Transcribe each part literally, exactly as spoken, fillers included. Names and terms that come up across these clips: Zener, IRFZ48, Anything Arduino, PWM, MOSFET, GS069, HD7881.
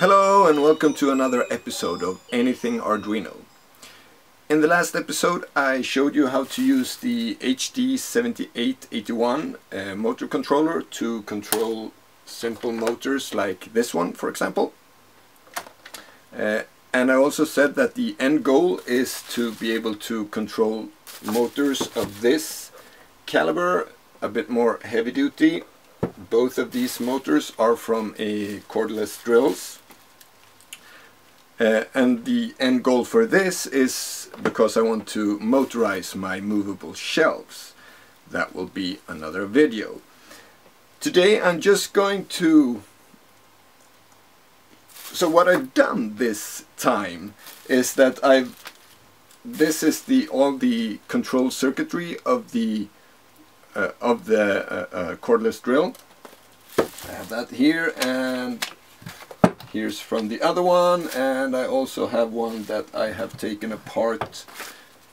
Hello and welcome to another episode of Anything Arduino. In the last episode I showed you how to use the H D seven eight eight one uh, motor controller to control simple motors like this one, for example. Uh, and I also said that the end goal is to be able to control motors of this caliber, a bit more heavy duty. Both of these motors are from a cordless drills. Uh, and the end goal for this is because I want to motorize my movable shelves. That will be another video. Today I'm just going to... So what I've done this time is that I've... This is the all the control circuitry of the uh, of the uh, uh, cordless drill. I have that here and here's from the other one, and I also have one that I have taken apart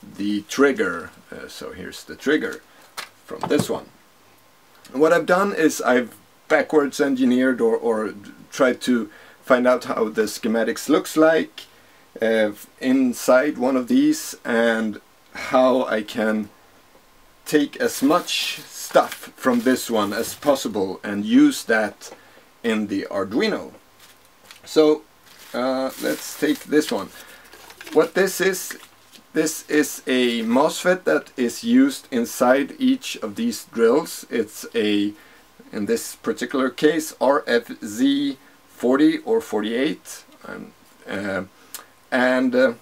the trigger. Uh, so here's the trigger from this one. And what I've done is I've backwards engineered or, or tried to find out how the schematics looks like uh, inside one of these and how I can take as much stuff from this one as possible and use that in the Arduino. So uh, let's take this one. What this is, this is a MOSFET that is used inside each of these drills. It's a, in this particular case, R F Z forty or forty-eight. Um, uh, and uh,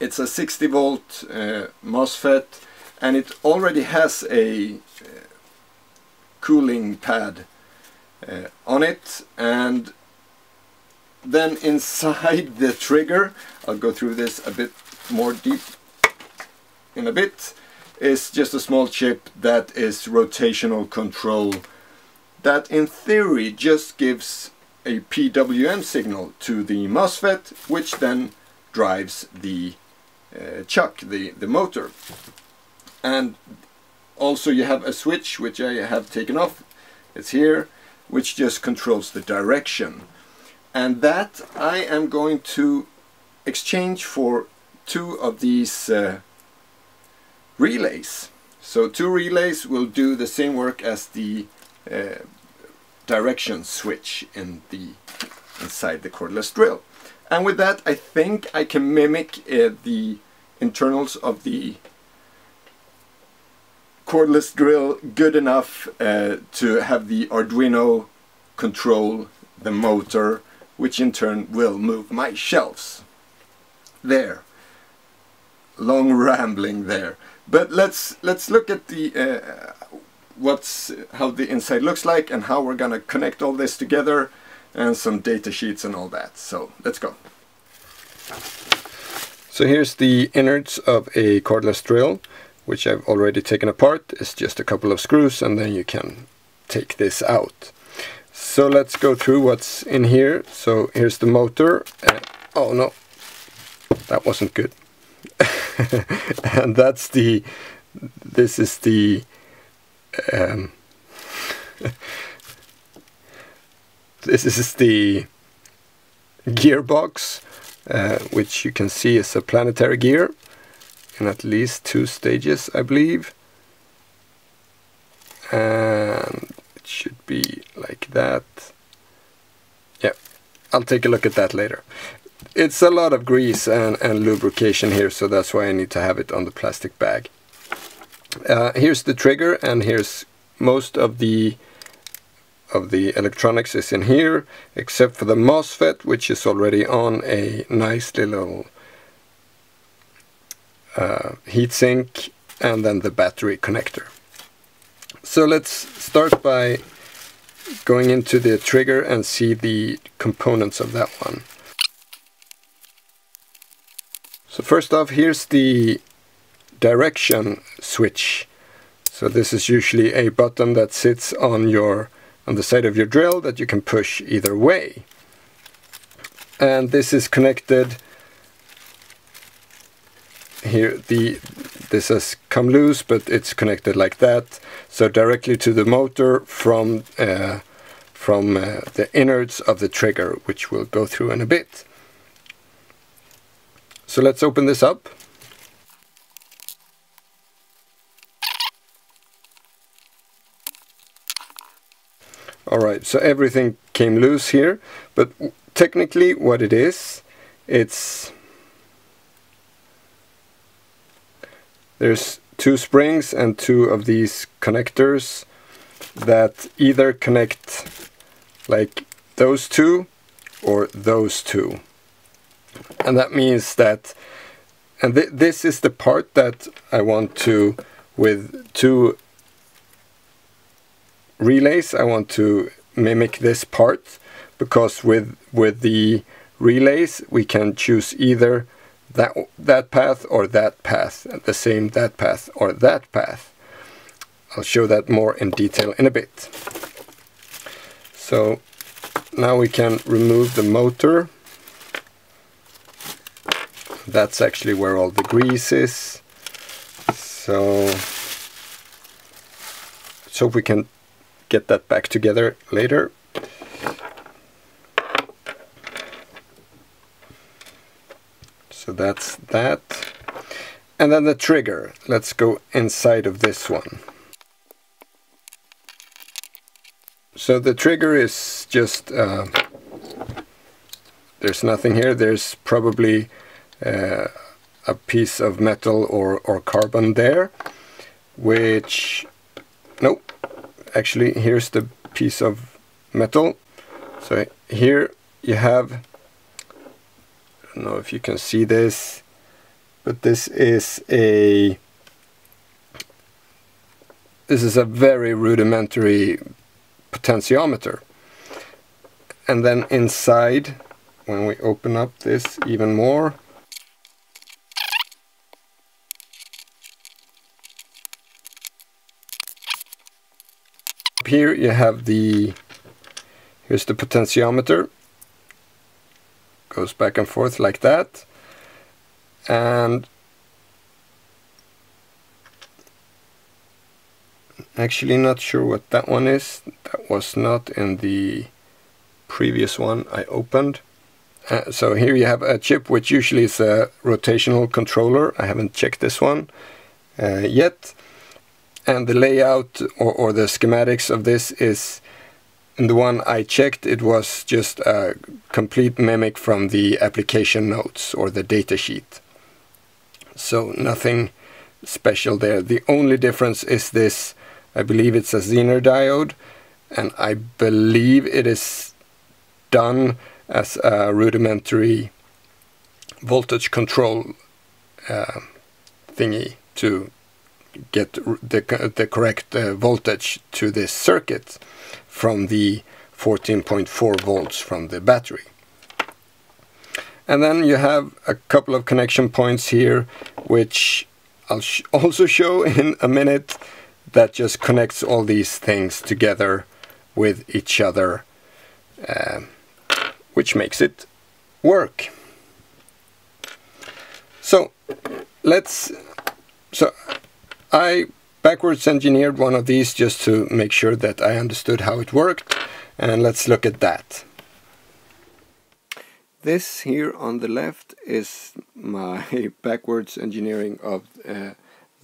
it's a sixty volt uh, MOSFET, and it already has a uh, cooling pad uh, on it. And then inside the trigger, I'll go through this a bit more deep in a bit, is just a small chip that is rotational control that in theory just gives a P W M signal to the MOSFET, which then drives the uh, chuck, the, the motor. And also you have a switch, which I have taken off, it's here, which just controls the direction. And that I am going to exchange for two of these uh, relays. So two relays will do the same work as the uh, direction switch in the inside the cordless drill. And with that I think I can mimic uh, the internals of the cordless drill good enough uh, to have the Arduino control the motor, which in turn will move my shelves. There. Long rambling there. But let's let's look at the uh, what's how the inside looks like and how we're gonna connect all this together and some data sheets and all that. So let's go. So here's the innards of a cordless drill, which I've already taken apart. It's just a couple of screws and then you can take this out. So let's go through what's in here. So here's the motor. Uh, oh no, that wasn't good. And that's the, this is the, um, this is the gearbox, uh, which you can see is a planetary gear in at least two stages, I believe. And it should be like that. Yeah, I'll take a look at that later. It's a lot of grease and, and lubrication here, so that's why I need to have it on the plastic bag. Uh, here's the trigger, and here's most of the of the electronics is in here, except for the MOSFET, which is already on a nice little uh, heatsink, and then the battery connector. So let's start by going into the trigger and see the components of that one. So first off, here's the direction switch. So this is usually a button that sits on your on the side of your drill that you can push either way. And this is connected here. The this has come loose, but it's connected like that, so directly to the motor from uh, from uh, the innards of the trigger, which we'll go through in a bit. So let's open this up. Alright, so everything came loose here, but technically what it is, it's there's two springs and two of these connectors that either connect like those two or those two. And that means that, and th this is the part that I want to, with two relays, I want to mimic this part, because with with the relays we can choose either that that path or that path, and the same that path or that path. I'll show that more in detail in a bit. So now we can remove the motor. That's actually where all the grease is. So so we can get that back together later. So that's that. And then the trigger. Let's go inside of this one. So the trigger is just, uh, there's nothing here. There's probably uh, a piece of metal or, or carbon there, which, nope. Actually, here's the piece of metal. So here you have, I don't know if you can see this, but this is a this is a very rudimentary potentiometer. And then inside, when we open up this even more, here you have the, here's the potentiometer, goes back and forth like that, and actually not sure what that one is. That was not in the previous one I opened. Uh, so here you have a chip, which usually is a rotational controller. I haven't checked this one uh, yet. And the layout or, or the schematics of this is, in the one I checked, it was just a complete mimic from the application notes or the data sheet. So nothing special there. The only difference is this, I believe it's a Zener diode, and I believe it is done as a rudimentary voltage control uh, thingy to get the, the correct uh, voltage to this circuit from the fourteen point four volts from the battery. And then you have a couple of connection points here, which I'll sh also show in a minute, that just connects all these things together with each other, uh, which makes it work. So let's so I backwards engineered one of these just to make sure that I understood how it worked, and let's look at that. This here on the left is my backwards engineering of uh,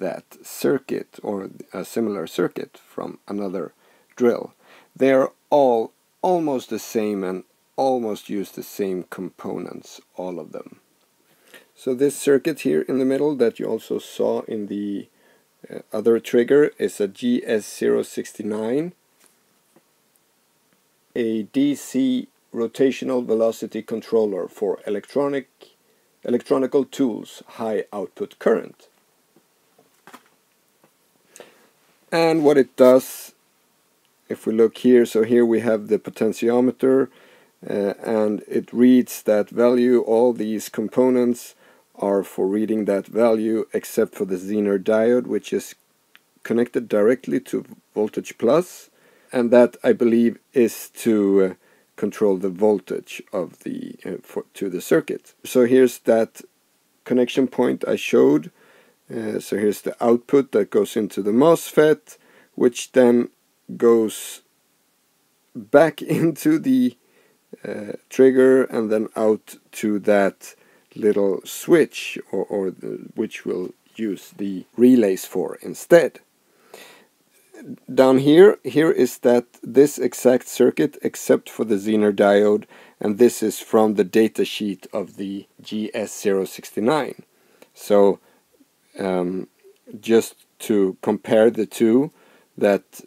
that circuit, or a similar circuit from another drill. They are all almost the same and almost use the same components, all of them. So this circuit here in the middle that you also saw in the Uh, other trigger is a G S zero six nine, a D C rotational velocity controller for electronic electronical tools, high output current. And what it does, if we look here, so here we have the potentiometer, uh, and it reads that value. All these components are for reading that value, except for the Zener diode, which is connected directly to voltage plus, and that I believe is to uh, control the voltage of the uh, for, to the circuit. So here's that connection point I showed. Uh, so here's the output that goes into the MOSFET, which then goes back into the uh, trigger and then out to that little switch, or, or the, which we'll use the relays for instead. Down here, here is that this exact circuit except for the Zener diode, and this is from the data sheet of the G S zero six nine. So um, just to compare the two, that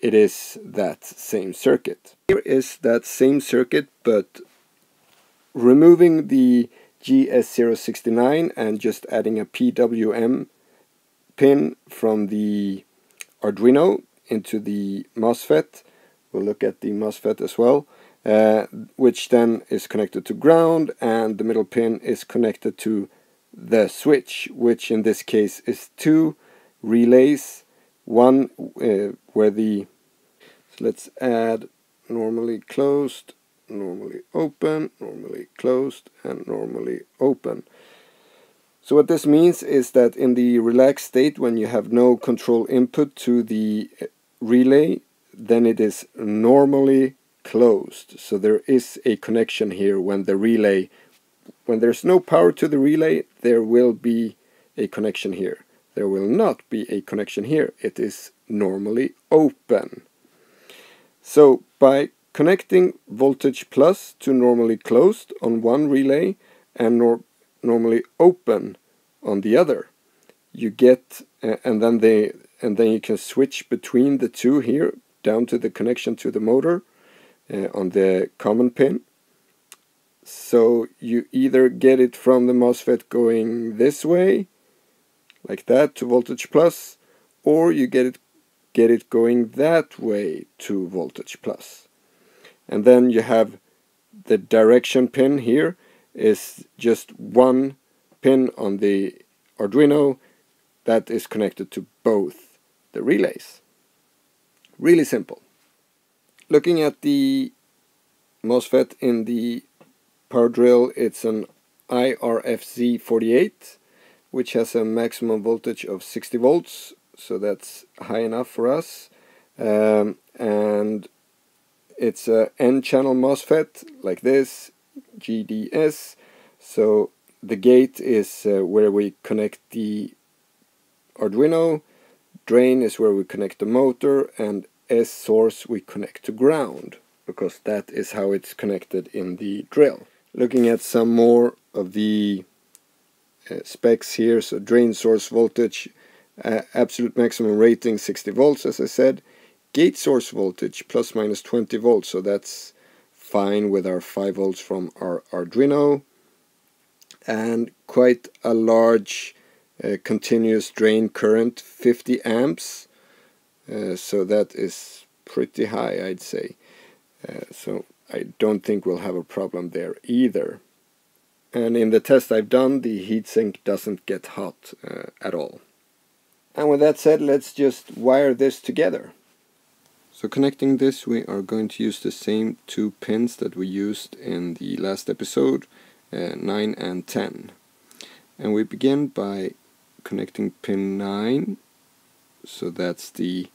it is that same circuit. Here is that same circuit, but removing the G S zero six nine and just adding a P W M pin from the Arduino into the MOSFET. We'll look at the MOSFET as well, uh, which then is connected to ground, and the middle pin is connected to the switch, which in this case is two relays. One uh, where the, so let's add normally closed, normally open, normally closed, and normally open. So what this means is that in the relaxed state, when you have no control input to the relay, then it is normally closed. So there is a connection here when the relay, when there's no power to the relay, there will be a connection here. There will not be a connection here. It is normally open. So by connecting voltage plus to normally closed on one relay and nor normally open on the other, you get uh, and then they and then you can switch between the two here down to the connection to the motor uh, on the common pin. So you either get it from the MOSFET going this way, like that, to voltage plus, or you get it get it going that way to voltage plus. And then you have the direction pin here is just one pin on the Arduino that is connected to both the relays. Really simple. Looking at the MOSFET in the power drill, it's an I R F Z forty-eight, which has a maximum voltage of sixty volts, so that's high enough for us. Um, and it's a N-channel MOSFET, like this, G D S. So the gate is uh, where we connect the Arduino, drain is where we connect the motor, and S-source we connect to ground, because that is how it's connected in the drill. Looking at some more of the Uh, specs here, so drain source voltage, uh, absolute maximum rating sixty volts, as I said, gate source voltage plus minus twenty volts, so that's fine with our five volts from our Arduino, and quite a large uh, continuous drain current, fifty amps, uh, so that is pretty high, I'd say, uh, so I don't think we'll have a problem there either. And in the test I've done, the heatsink doesn't get hot uh, at all. And with that said, let's just wire this together. So connecting this, we are going to use the same two pins that we used in the last episode, uh, nine and ten. And we begin by connecting pin nine, so that's the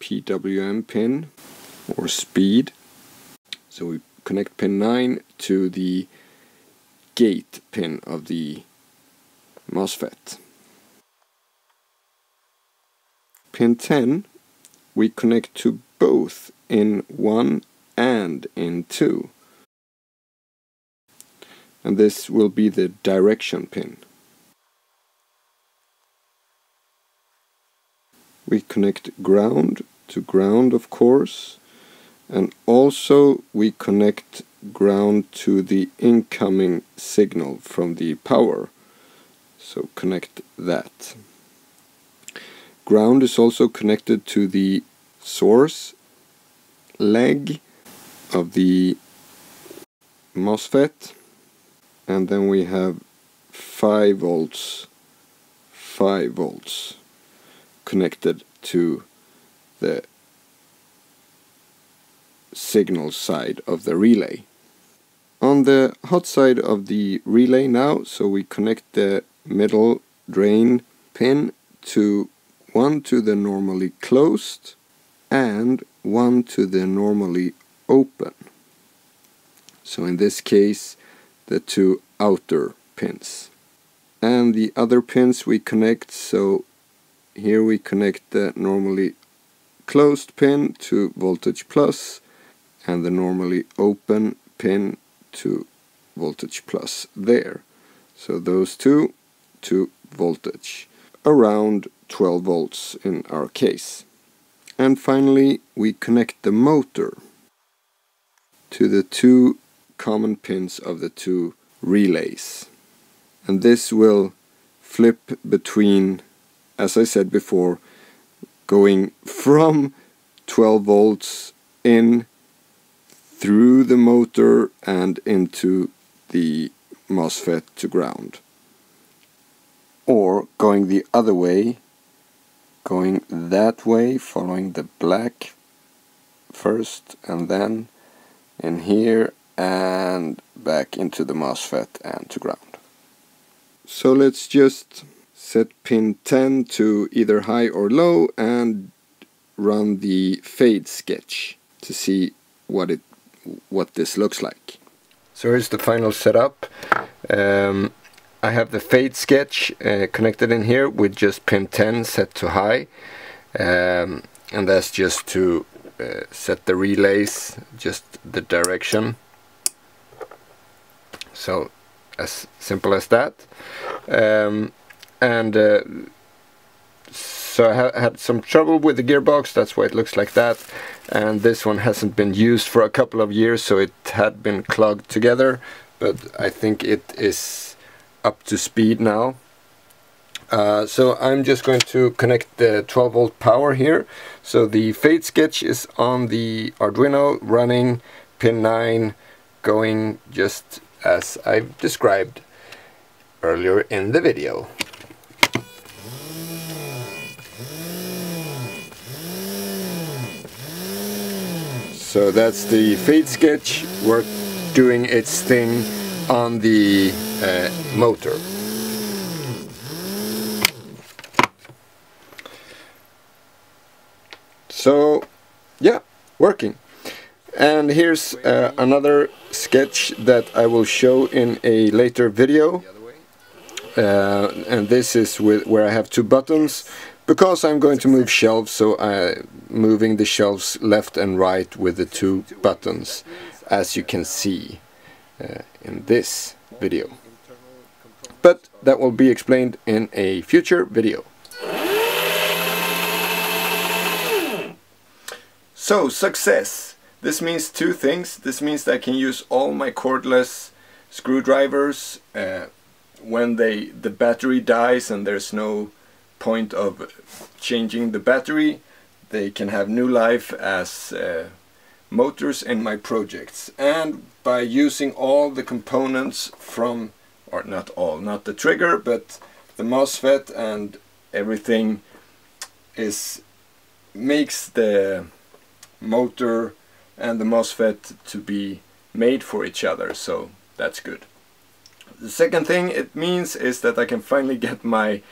P W M pin, or speed. So we connect pin nine to the gate pin of the MOSFET. Pin ten we connect to both in one and in two, and this will be the direction pin. We connect ground to ground, of course, and also we connect ground to the incoming signal from the power, so connect that. Ground is also connected to the source leg of the MOSFET, and then we have five volts, five volts connected to the signal side of the relay. On the hot side of the relay now, so we connect the middle drain pin to one to the normally closed and one to the normally open. So in this case, the two outer pins. And the other pins we connect, so here we connect the normally closed pin to voltage plus and the normally open pin to voltage plus there. So those two to voltage, around twelve volts in our case. And finally we connect the motor to the two common pins of the two relays. And this will flip between, as I said before, going from twelve volts in through the motor and into the MOSFET to ground. Or going the other way, going that way, following the black first and then in here and back into the MOSFET and to ground. So let's just set pin ten to either high or low and run the fade sketch to see what it what this looks like. So here's the final setup. Um, I have the fade sketch uh, connected in here with just pin ten set to high, um, and that's just to uh, set the relays, just the direction. So as simple as that. Um, and uh, so I ha had some trouble with the gearbox, that's why it looks like that, and this one hasn't been used for a couple of years, so it had been clogged together, but I think it is up to speed now. Uh, so I'm just going to connect the twelve volt power here. So the fade sketch is on the Arduino running pin nine, going just as I've described earlier in the video. So that's the fade sketch work doing its thing on the uh, motor. So yeah, working. And here's uh, another sketch that I will show in a later video. Uh, and this is with, where I have two buttons. Because I'm going to move shelves, so I'm moving the shelves left and right with the two buttons, as you can see uh, in this video. But that will be explained in a future video. So, success! This means two things. This means that I can use all my cordless screwdrivers uh, when they the battery dies and there's no point of changing the battery. They can have new life as uh, motors in my projects, and by using all the components from, or not all, not the trigger, but the MOSFET and everything, is makes the motor and the MOSFET to be made for each other, so that's good. The second thing it means is that I can finally get my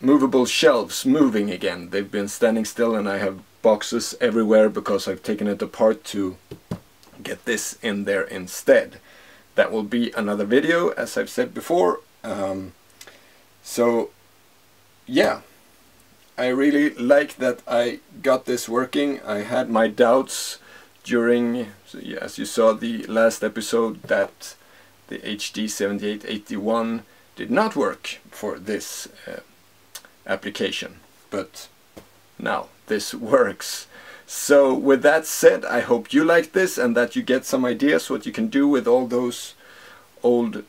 movable shelves moving again. They've been standing still and I have boxes everywhere because I've taken it apart to get this in there instead. That will be another video, as I've said before. Um, so yeah, I really like that I got this working. I had my doubts during, as you saw the last episode, that the H D seventy-eight eighty-one did not work for this uh, application, but now this works. So with that said, I hope you like this and that you get some ideas what you can do with all those old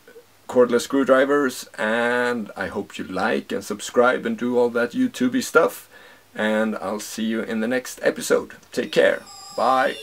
cordless screwdrivers, and I hope you like and subscribe and do all that YouTubey stuff, and I'll see you in the next episode. Take care, bye.